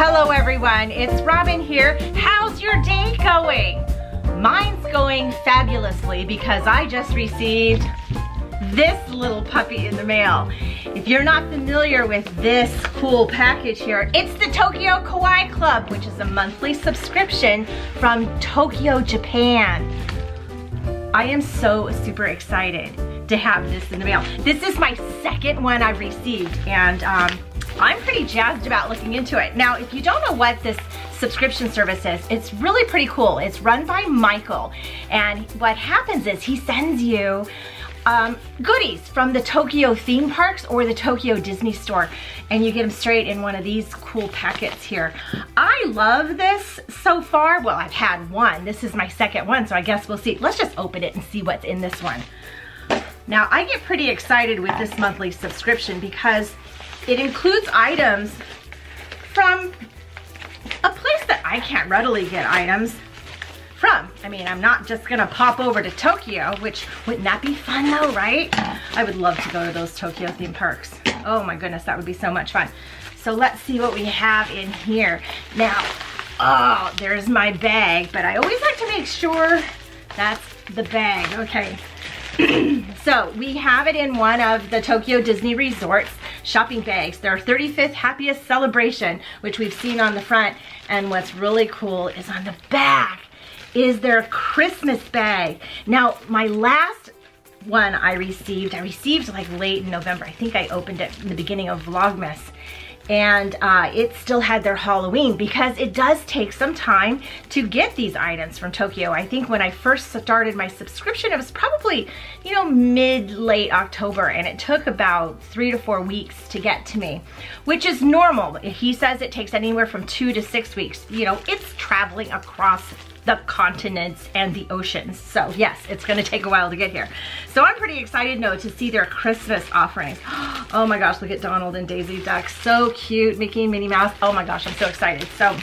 Hello everyone, it's Robin here. How's your day going? Mine's going fabulously because I just received this little puppy in the mail. If you're not familiar with this cool package here, it's the Tokyo Kawaii Club, which is a monthly subscription from Tokyo, Japan. I am so super excited to have this in the mail. This is my second one I've received, and I'm pretty jazzed about looking into it. Now, if you don't know what this subscription service is, it's really pretty cool. It's run by Michael, and what happens is he sends you goodies from the Tokyo theme parks or the Tokyo Disney Store, and you get them straight in one of these cool packets here. I love this so far. Well, I've had one. This is my second one, so I guess we'll see. Let's just open it and see what's in this one. Now, I get pretty excited with this monthly subscription because it includes items from a place that I can't readily get items from. I mean, I'm not just gonna pop over to Tokyo, which wouldn't that be fun though, right? I would love to go to those Tokyo theme parks. Oh my goodness, that would be so much fun. So let's see what we have in here. Now, oh, there's my bag, but I always like to make sure that's the bag, okay. So we have it in one of the Tokyo Disney Resort's shopping bags, their 35th happiest celebration, which we've seen on the front. And what's really cool is on the back is their Christmas bag. Now, my last one I received like late in November. I think I opened it in the beginning of Vlogmas, and it still had their Halloween, because it does take some time to get these items from Tokyo. I think when I first started my subscription, it was probably, you know, mid-late October, and it took about 3 to 4 weeks to get to me, which is normal. He says it takes anywhere from 2 to 6 weeks. You know, it's traveling across the continents and the oceans. So yes, it's gonna take a while to get here. So I'm pretty excited now to see their Christmas offerings. Oh my gosh, look at Donald and Daisy Duck. So cute, Mickey and Minnie Mouse. Oh my gosh, I'm so excited. So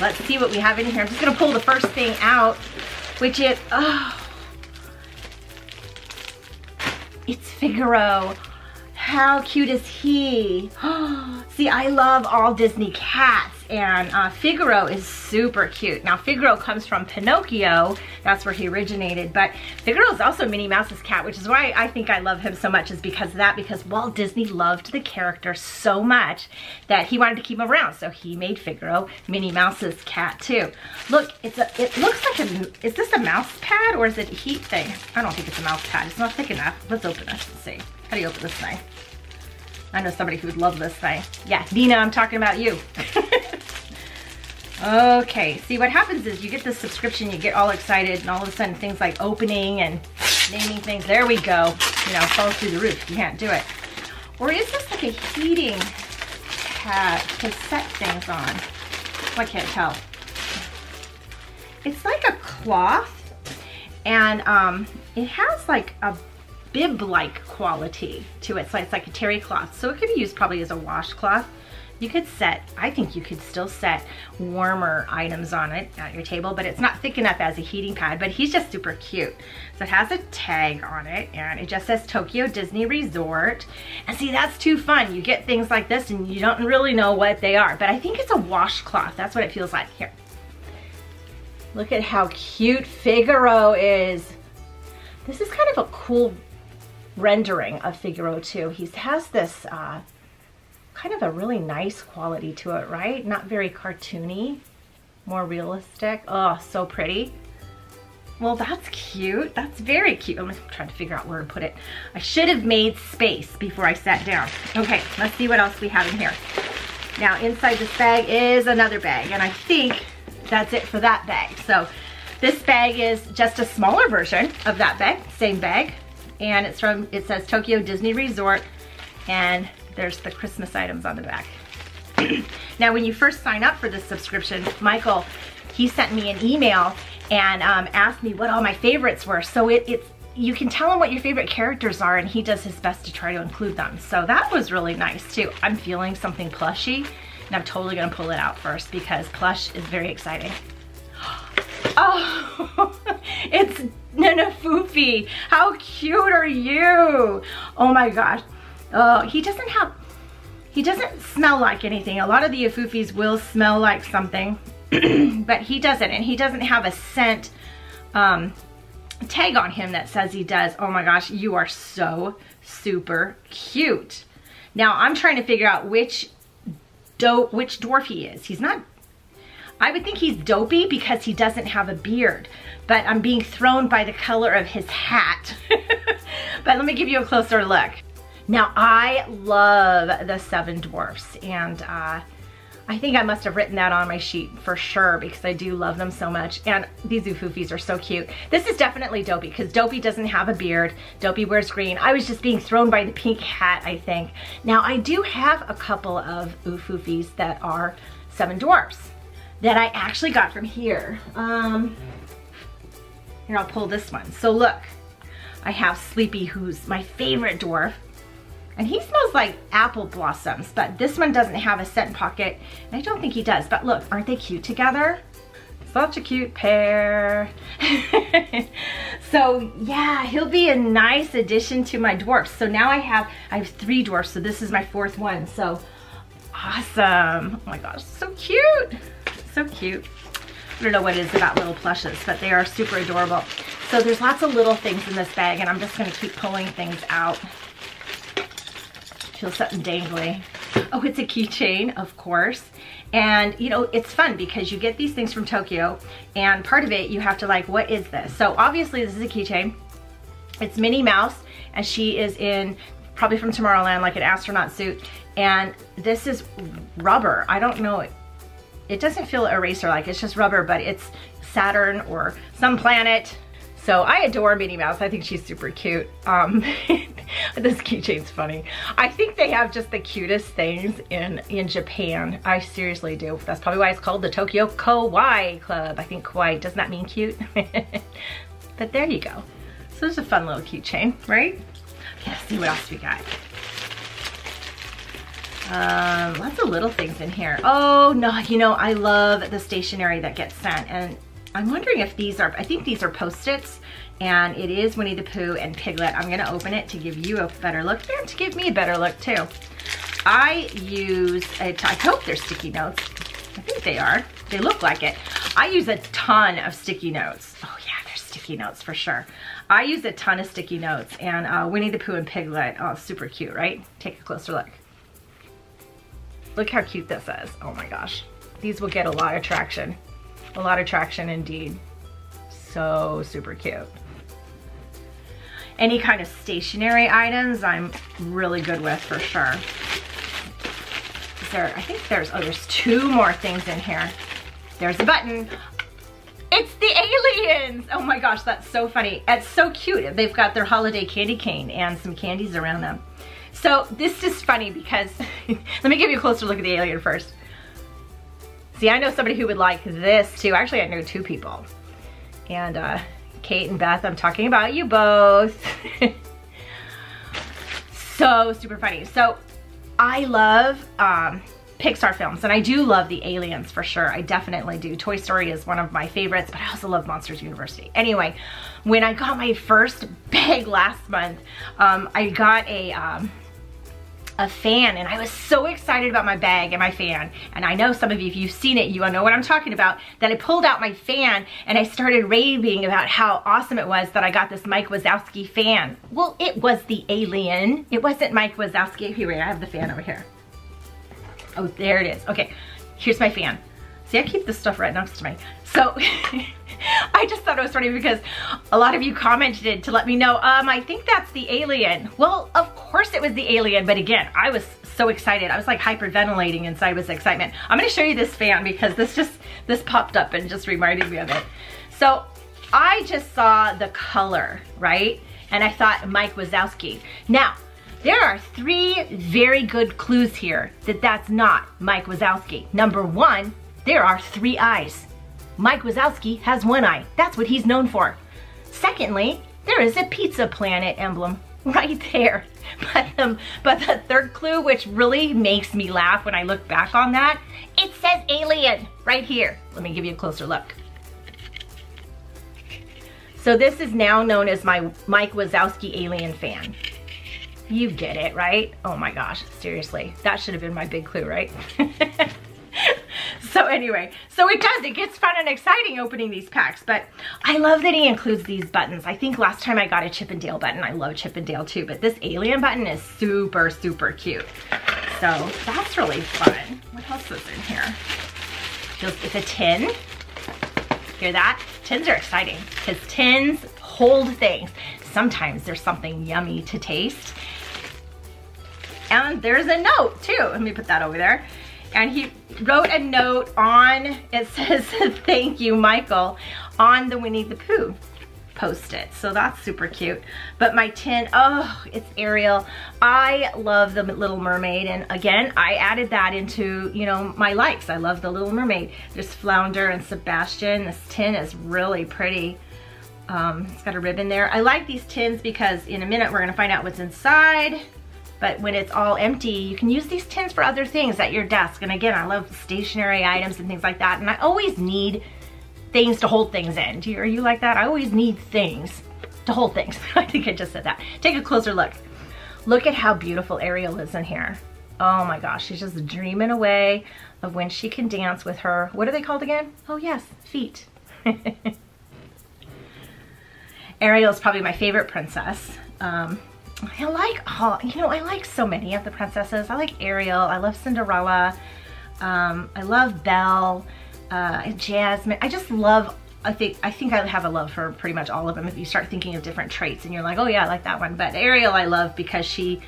let's see what we have in here. I'm just gonna pull the first thing out, which is, oh, it's Figaro. How cute is he? Oh, see, I love all Disney cats, and Figaro is super cute. Now, Figaro comes from Pinocchio. That's where he originated, but Figaro is also Minnie Mouse's cat, which is why I think I love him so much, is because of that, because Walt Disney loved the character so much that he wanted to keep him around, so he made Figaro Minnie Mouse's cat, too. Look, it looks like a, is this a mouse pad, or is it a heat thing? I don't think it's a mouse pad. It's not thick enough. Let's open it and see. How do you open this thing? I know somebody who would love this thing. Yeah, Nina, I'm talking about you. Okay, see what happens is you get this subscription, you get all excited, and all of a sudden things like opening and naming things, there we go, you know, falls through the roof, you can't do it. Or is this like a heating pad to set things on? I can't tell. It's like a cloth, and it has like a bib-like quality to it, so it's like a terry cloth, so it could be used probably as a washcloth. You could set, I think you could still set warmer items on it at your table, but it's not thick enough as a heating pad, but he's just super cute. So it has a tag on it, and it just says Tokyo Disney Resort. And see, that's too fun. You get things like this and you don't really know what they are, but I think it's a washcloth. That's what it feels like. Here, look at how cute Figaro is. This is kind of a cool rendering of Figaro too. He has this kind of a really nice quality to it, right? Not very cartoony, more realistic. Oh, so pretty. Well, that's cute. That's very cute. I'm just trying to figure out where to put it. I should have made space before I sat down. Okay, let's see what else we have in here. Now, inside this bag is another bag, and I think that's it for that bag. So this bag is just a smaller version of that bag, same bag, and it's from, it says Tokyo Disney Resort, and there's the Christmas items on the back. Now, when you first sign up for this subscription, Michael, he sent me an email and asked me what all my favorites were. So it's, you can tell him what your favorite characters are, and he does his best to try to include them. So that was really nice too. I'm feeling something plushy, and I'm totally gonna pull it out first because plush is very exciting. Oh, it's Ufufy. How cute are you? Oh my gosh. Oh, he doesn't have, He doesn't smell like anything. A lot of the Ufufys will smell like something, but he doesn't, and he doesn't have a scent tag on him that says he does. Oh my gosh, you are so super cute. Now I'm trying to figure out which dwarf he is. He's not, I would think he's Dopey because he doesn't have a beard, but I'm being thrown by the color of his hat. But let me give you a closer look. Now I love the Seven Dwarfs, and I think I must have written that on my sheet for sure because I do love them so much. And these Ufufys are so cute. This is definitely Dopey because Dopey doesn't have a beard. Dopey wears green. I was just being thrown by the pink hat, I think. Now I do have a couple of Ufufys that are Seven Dwarfs that I actually got from here. Here, I'll pull this one. So look, I have Sleepy, who's my favorite dwarf. And he smells like apple blossoms, but this one doesn't have a scent pocket. And I don't think he does, but look, aren't they cute together? Such a cute pair. So yeah, he'll be a nice addition to my dwarfs. So now I have three dwarfs, so this is my fourth one. So awesome. Oh my gosh, so cute. So cute. I don't know what it is about little plushes, but they are super adorable. So there's lots of little things in this bag, and I'm just gonna keep pulling things out. Feel something dangly. Oh, it's a keychain, of course. And you know, it's fun because you get these things from Tokyo, and part of it you have to like, what is this? So obviously this is a keychain. It's Minnie Mouse, and she is in, probably from Tomorrowland, like an astronaut suit. And this is rubber. I don't know, it doesn't feel eraser-like, it's just rubber, but it's Saturn or some planet. So I adore Minnie Mouse. I think she's super cute. This keychain's funny. I think they have just the cutest things in Japan. I seriously do. That's probably why it's called the Tokyo Kawaii Club. I think kawaii, doesn't that mean cute? But there you go. So there's a fun little keychain, right? Okay, let's see what else we got. Lots of little things in here. Oh no, you know, I love the stationery that gets sent, and I'm wondering if these are, I think these are Post-its, and it is Winnie the Pooh and Piglet. I'm gonna open it to give you a better look and to give me a better look too. I hope they're sticky notes. I think they are, they look like it. I use a ton of sticky notes. Oh yeah, they're sticky notes for sure. I use a ton of sticky notes, and Winnie the Pooh and Piglet, oh, super cute, right? Take a closer look. Look how cute this is, oh my gosh. These will get a lot of traction. A lot of traction indeed. So super cute. Any kind of stationary items I'm really good with for sure. There, I think there's, oh, there's two more things in here. There's a button. It's the aliens! Oh my gosh, that's so funny. It's so cute. They've got their holiday candy cane and some candies around them. So this is funny because, let me give you a closer look at the alien first. See, I know somebody who would like this too. Actually, I know two people. And Kate and Beth, I'm talking about you both. So super funny. So I love Pixar films, and I do love the aliens for sure. I definitely do. Toy Story is one of my favorites, but I also love Monsters University. Anyway, when I got my first bag last month, I got a fan, and I was so excited about my bag and my fan. And I know some of you, if you've seen it, you all know what I'm talking about, that I pulled out my fan and I started raving about how awesome it was that I got this Mike Wazowski fan. Well, it was the alien. It wasn't Mike Wazowski. Here, wait, I have the fan over here. Oh, there it is. Okay, here's my fan. See, I keep this stuff right next to me. So I just thought it was funny because a lot of you commented to let me know, I think that's the alien. Well, of course it was the alien, but again, I was so excited. I was like hyperventilating inside with excitement. I'm gonna show you this fan because this popped up and just reminded me of it. So I just saw the color, right? And I thought Mike Wazowski. Now, there are three very good clues here that that's not Mike Wazowski. Number one, there are three eyes. Mike Wazowski has one eye. That's what he's known for. Secondly, there is a Pizza Planet emblem right there. But the third clue, which really makes me laugh when I look back on that, it says alien right here. Let me give you a closer look. So this is now known as my Mike Wazowski alien fan. You get it, right? Oh my gosh, seriously. That should have been my big clue, right? So anyway, so it does, it gets fun and exciting opening these packs, but I love that he includes these buttons. I think last time I got a Chip and Dale button. I love Chip and Dale too, but this alien button is super, super cute. So that's really fun. What else is in here? Just, it's a tin. Hear that? Tins are exciting because tins hold things. Sometimes there's something yummy to taste. And there's a note too. Let me put that over there. And he wrote a note on, it says, thank you, Michael, on the Winnie the Pooh post-it. So that's super cute. But my tin, oh, it's Ariel. I love the Little Mermaid. And again, I added that into, you know, my likes. I love the Little Mermaid. There's Flounder and Sebastian. This tin is really pretty. It's got a ribbon there. I like these tins because in a minute we're gonna find out what's inside. But when it's all empty, you can use these tins for other things at your desk. And again, I love stationary items and things like that. And I always need things to hold things in. Are you like that? I always need things to hold things. I think I just said that. Take a closer look. Look at how beautiful Ariel is in here. Oh my gosh, she's just dreaming away of when she can dance with her. What are they called again? Oh yes, feet. Ariel's probably my favorite princess. I like all, you know, I like so many of the princesses. I like Ariel, I love Cinderella, I love Belle, Jasmine. I just love, I think I have a love for pretty much all of them if you start thinking of different traits and you're like, oh yeah, I like that one. But Ariel I love because she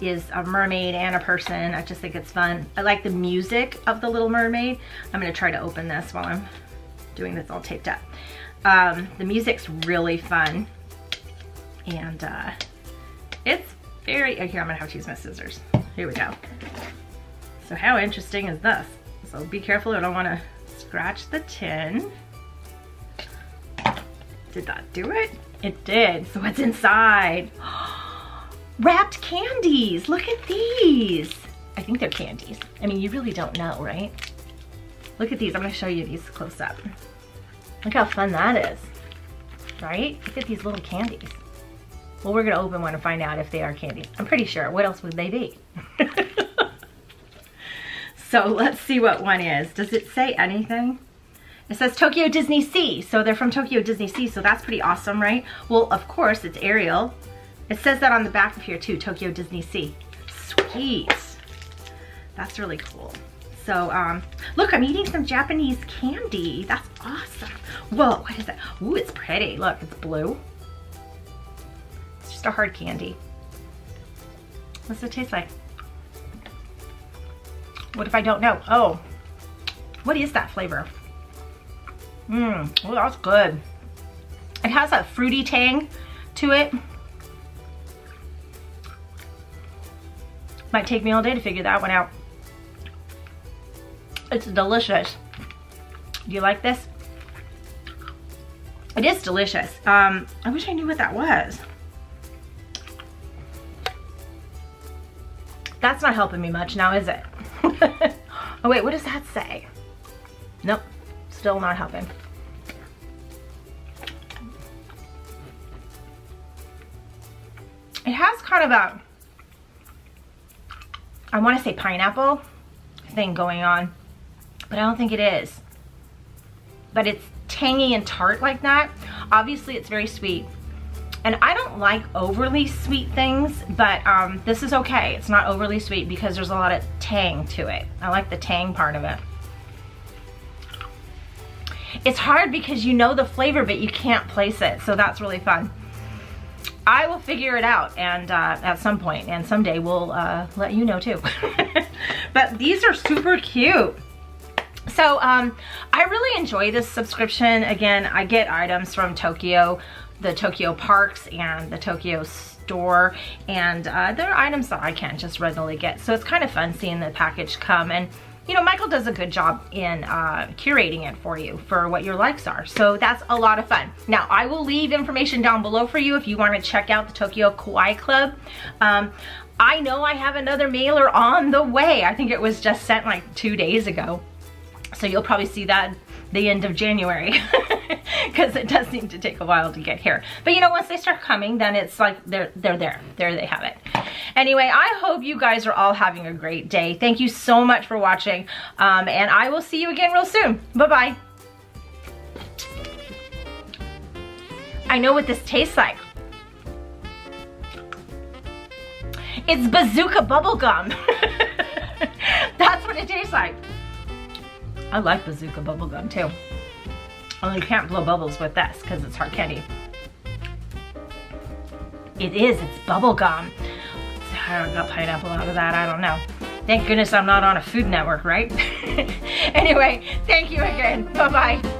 is a mermaid and a person. I just think it's fun. I like the music of the Little Mermaid. I'm gonna try to open this while I'm doing this all taped up. The music's really fun. And it's very, okay, I'm gonna have to use my scissors. Here we go. So how interesting is this? So be careful, I don't wanna scratch the tin. Did that do it? It did, so what's inside? Wrapped candies, look at these. I think they're candies. I mean, you really don't know, right? Look at these, I'm gonna show you these close up. Look how fun that is, right? Look at these little candies. Well, we're gonna open one and find out if they are candies. I'm pretty sure, what else would they be? So let's see what one is. Does it say anything? It says Tokyo Disney Sea, so they're from Tokyo Disney Sea, so that's pretty awesome, right? Well, of course, it's Ariel. It says that on the back of here too, Tokyo Disney Sea. Sweet, that's really cool. So look, I'm eating some Japanese candy. That's awesome. Whoa, what is that? Ooh, it's pretty, look, it's blue. Just a hard candy. What's it taste like? What if I don't know? Oh, what is that flavor? Oh, that's good. It has that fruity tang to it. Might take me all day to figure that one out. It's delicious. Do you like this? It is delicious. I wish I knew what that was. That's not helping me much now, is it? Oh wait, what does that say? Nope, still not helping. It has kind of a, I want to say pineapple thing going on, but I don't think it is. But it's tangy and tart like that. Obviously it's very sweet. And I don't like overly sweet things, but this is okay. It's not overly sweet because there's a lot of tang to it. I like the tang part of it. It's hard because you know the flavor, but you can't place it, so that's really fun. I will figure it out and at some point, and someday we'll let you know too. But these are super cute. So I really enjoy this subscription. Again, I get items from Tokyo, the Tokyo parks and the Tokyo store, and there are items that I can't just readily get. So it's kind of fun seeing the package come, and you know, Michael does a good job in curating it for you for what your likes are. So that's a lot of fun. Now, I will leave information down below for you if you want to check out the Tokyo Kawaii Club. I know I have another mailer on the way. I think it was just sent like 2 days ago. So you'll probably see that the end of January. because it does seem to take a while to get here. But you know, once they start coming, then it's like they're there. There they have it. Anyway, I hope you guys are all having a great day. Thank you so much for watching, and I will see you again real soon. Bye-bye. I know what this tastes like. It's Bazooka bubblegum. That's what it tastes like. I like Bazooka bubblegum too. Only can't blow bubbles with this because it's hard candy. It is, it's bubblegum. I got pineapple out of that, I don't know. Thank goodness I'm not on a Food Network, right? Anyway, thank you again. Bye-bye.